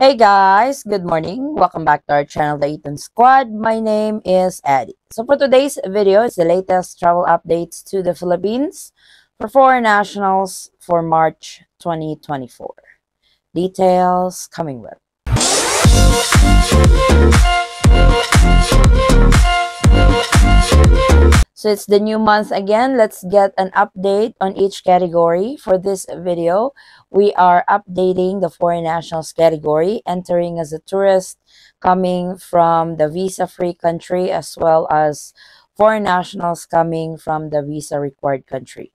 Hey guys, good morning. Welcome back to our channel, The Eaton Squad. My name is Ady. So for today's video, it's the latest travel updates to the Philippines for foreign nationals for March 2024. Details coming up. So it's the new month again. Let's get an update on each category. For this video, we are updating the foreign nationals category, entering as a tourist, coming from the visa-free country, as well as foreign nationals coming from the visa-required country.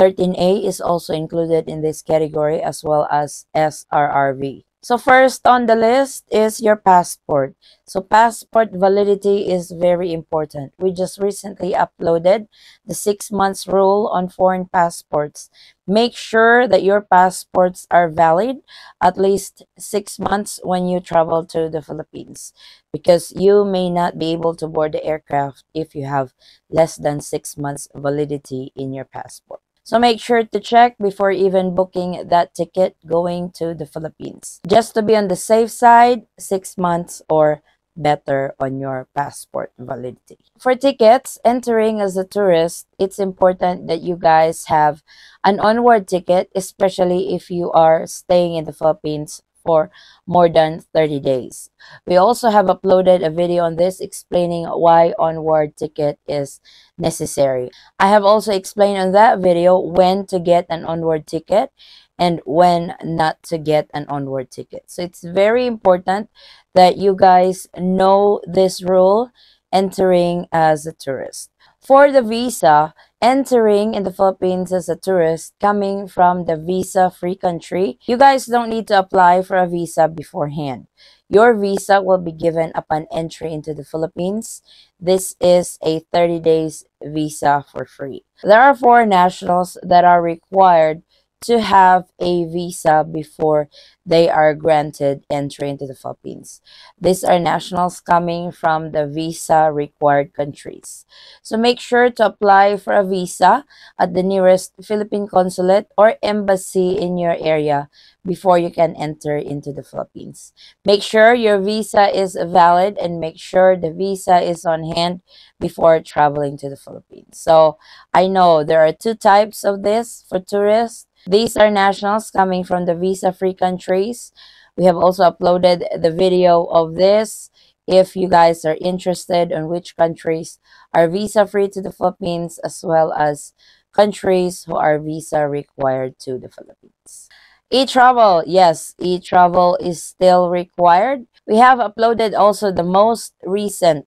13A is also included in this category, as well as SRRV. So first on the list is your passport. So passport validity is very important. We just recently uploaded the 6 months rule on foreign passports. Make sure that your passports are valid at least 6 months when you travel to the Philippines, because you may not be able to board the aircraft if you have less than 6 months validity in your passport. So make sure to check before even booking that ticket going to the Philippines. Just to be on the safe side, 6 months or better on your passport validity. For tickets, entering as a tourist, it's important that you guys have an onward ticket, especially if you are staying in the Philippines for more than 30 days. We also have uploaded a video on this explaining why onward ticket is necessary. I have also explained on that video when to get an onward ticket and when not to get an onward ticket. So it's very important that you guys know this rule entering as a tourist. For the visa, entering in the Philippines as a tourist coming from the visa-free country, you guys don't need to apply for a visa beforehand. Your visa will be given upon entry into the Philippines. This is a 30 days visa for free. There are foreign nationals that are required to have a visa before they are granted entry into the Philippines. These are nationals coming from the visa-required countries. So make sure to apply for a visa at the nearest Philippine consulate or embassy in your area before you can enter into the Philippines. Make sure your visa is valid and make sure the visa is on hand before traveling to the Philippines. So I know there are two types of this for tourists. These are nationals coming from the visa-free countries. We have also uploaded the video of this if you guys are interested on which countries are visa-free to the Philippines, as well as countries who are visa-required to the Philippines. E-Travel, yes, e-travel is still required. We have uploaded also the most recent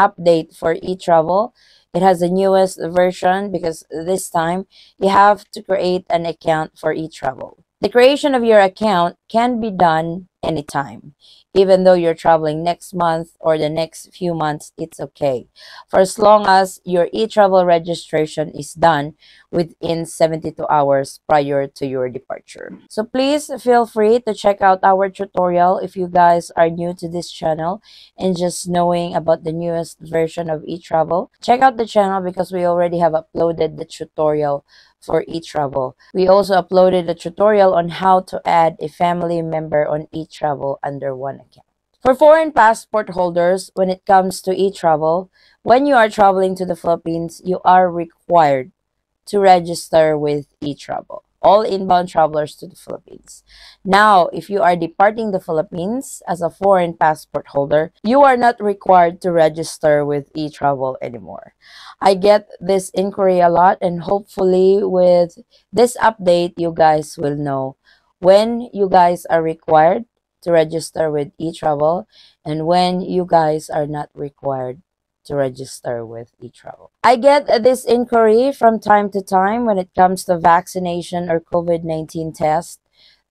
update for e-travel. It has the newest version because this time you have to create an account for e-travel. The creation of your account can be done anytime. Even though you're traveling next month or the next few months, it's okay. For as long as your e-travel registration is done within 72 hours prior to your departure. So please feel free to check out our tutorial if you guys are new to this channel and just knowing about the newest version of e-travel. Check out the channel because we already have uploaded the tutorial for e-travel. We also uploaded a tutorial on how to add a family member on e-travel under one account. For foreign passport holders, when it comes to e-travel, when you are traveling to the Philippines, you are required to register with e-travel. All inbound travelers to the Philippines. Now, if you are departing the Philippines as a foreign passport holder, you are not required to register with e-travel anymore. I get this inquiry a lot, and hopefully with this update, you guys will know when you guys are required to register with e-travel and when you guys are not required to register with e-travel. I get this inquiry from time to time when it comes to vaccination or COVID-19 test.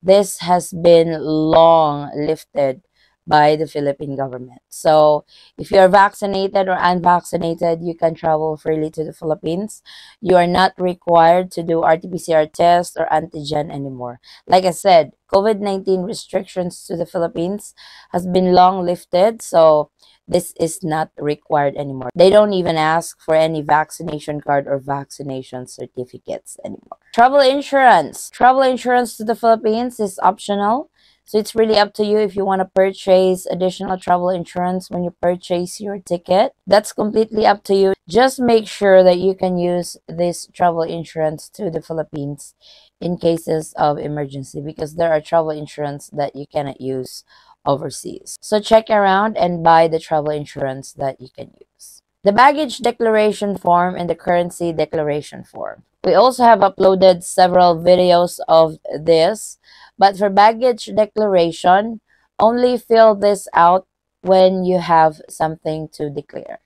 This has been long lifted by the Philippine government. So if you are vaccinated or unvaccinated, you can travel freely to the Philippines. You are not required to do RT-PCR test or antigen anymore. Like I said, COVID-19 restrictions to the Philippines has been long lifted, so this is not required anymore. They don't even ask for any vaccination card or vaccination certificates anymore. Travel insurance. Travel insurance to the Philippines is optional. So it's really up to you if you want to purchase additional travel insurance when you purchase your ticket. That's completely up to you. Just make sure that you can use this travel insurance to the Philippines in cases of emergency, because there are travel insurance that you cannot use overseas. So check around and buy the travel insurance that you can use. The baggage declaration form and the currency declaration form. We also have uploaded several videos of this, but for baggage declaration, only fill this out when you have something to declare.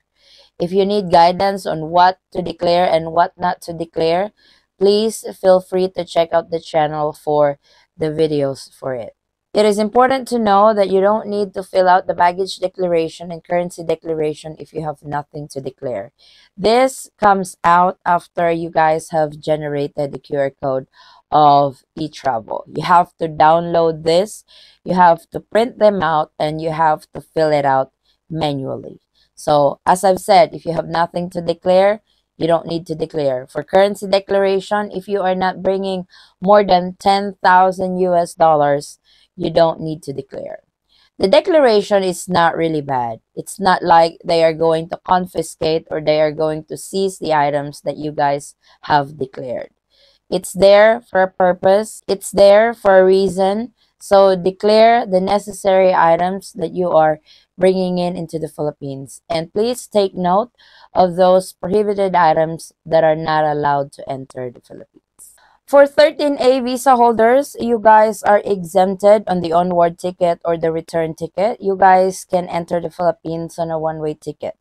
If you need guidance on what to declare and what not to declare, please feel free to check out the channel for the videos for it. It is important to know that you don't need to fill out the baggage declaration and currency declaration if you have nothing to declare. This comes out after you guys have generated the QR code of e-Travel. You have to download this, you have to print them out, and you have to fill it out manually. So as I've said, if you have nothing to declare, you don't need to declare. For currency declaration, if you are not bringing more than $10,000 US, you don't need to declare. The declaration is not really bad. It's not like they are going to confiscate or they are going to seize the items that you guys have declared. It's there for a purpose. It's there for a reason. So declare the necessary items that you are bringing into the Philippines. And please take note of those prohibited items that are not allowed to enter the Philippines. For 13A visa holders, you guys are exempted on the onward ticket or the return ticket. You guys can enter the Philippines on a one-way ticket.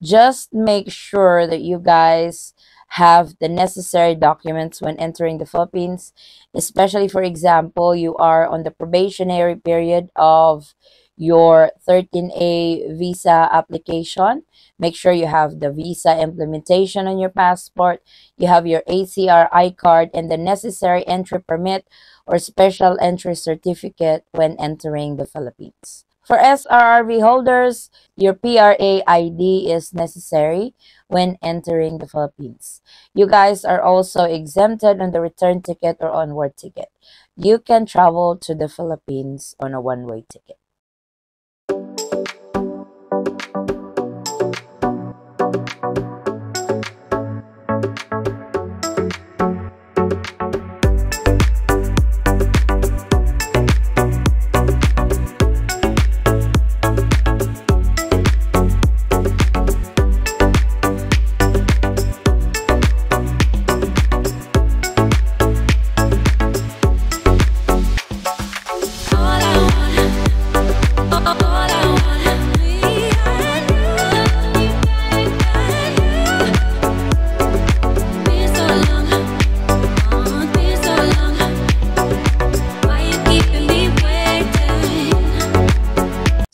Just make sure that you guys have the necessary documents when entering the Philippines, especially, for example, you are on the probationary period of your 13A visa application. Make sure you have the visa implementation on your passport, you have your ACRI card, and the necessary entry permit or special entry certificate when entering the Philippines. For SRRV holders, your PRA ID is necessary when entering the Philippines. You guys are also exempted on the return ticket or onward ticket. You can travel to the Philippines on a one-way ticket.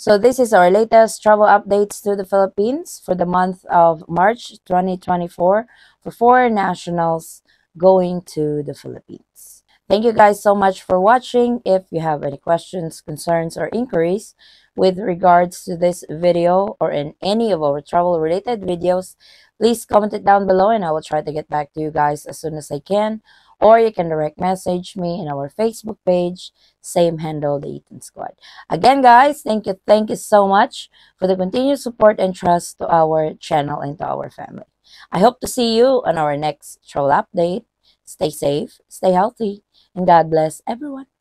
So this is our latest travel updates to the Philippines for the month of March 2024 for foreign nationals going to the Philippines. Thank you guys so much for watching. If you have any questions, concerns, or inquiries with regards to this video or in any of our travel related videos, please comment it down below and I will try to get back to you guys as soon as I can. Or you can direct message me in our Facebook page, same handle, The Eaton Squad. Again, guys, thank you so much for the continued support and trust to our channel and to our family. I hope to see you on our next travel update. Stay safe, stay healthy, and God bless everyone.